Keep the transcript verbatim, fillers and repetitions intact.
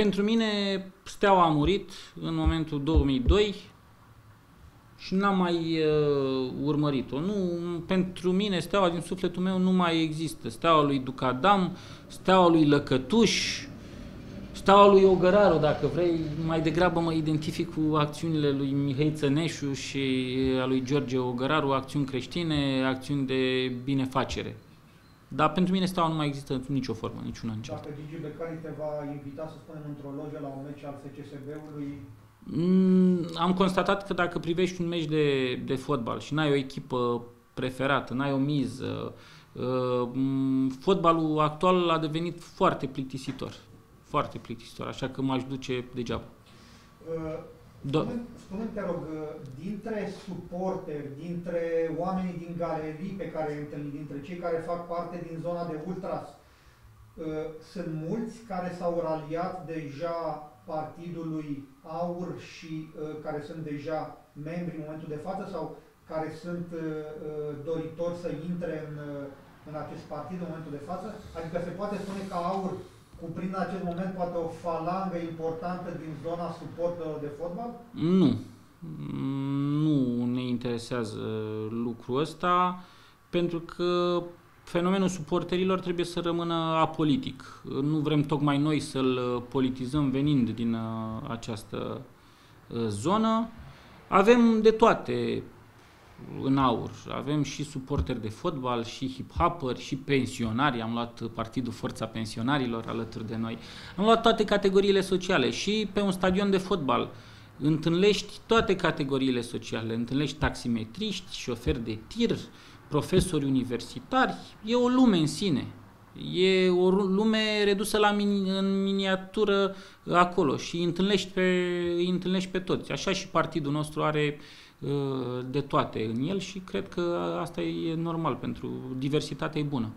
Pentru mine, Steaua a murit în momentul două mii doi și n-am mai uh, urmărit-o. Pentru mine, Steaua din sufletul meu nu mai există. Steaua lui Ducadam, Steaua lui Lăcătuș, Steaua lui Ogararu, dacă vrei, mai degrabă mă identific cu acțiunile lui Mihai Țăneșu și a lui George Ogararu, acțiuni creștine, acțiuni de binefacere. Dar pentru mine Steaua nu mai există în nicio formă, niciuna în cealaltă. Dacă Digi Becali te va invita, să spunem, într-o lojă la un meci al F C S B-ului? Mm, am constatat că dacă privești un meci de, de fotbal și n-ai o echipă preferată, n-ai o miză, uh, fotbalul actual a devenit foarte plictisitor. Foarte plictisitor, așa că m-aș duce degeaba. Uh, Spune-mi, te rog, dintre suporteri, dintre oamenii din galerii pe care îi întâlni, dintre cei care fac parte din zona de ultras, uh, sunt mulți care s-au raliat deja partidului AUR și uh, care sunt deja membri în momentul de față sau care sunt uh, doritori să intre în, uh, în acest partid în momentul de față? Adică se poate spune că AUR cuprinde în acest moment poate o falangă importantă din zona suporterilor de fotbal? Nu. Nu ne interesează lucrul ăsta, pentru că fenomenul suporterilor trebuie să rămână apolitic. Nu vrem tocmai noi să-l politizăm venind din această zonă. Avem de toate în AUR. Avem și suporteri de fotbal, și hip-hoperi, și pensionari. Am luat partidul Forța Pensionarilor alături de noi. Am luat toate categoriile sociale și pe un stadion de fotbal întâlnești toate categoriile sociale. Întâlnești taximetriști, șoferi de tir, profesori universitari. E o lume în sine. E o lume redusă la mini, în miniatură acolo și îi întâlnești pe, îi întâlnești pe toți. Așa și partidul nostru are de toate în el și cred că asta e normal, pentru diversitatea e bună.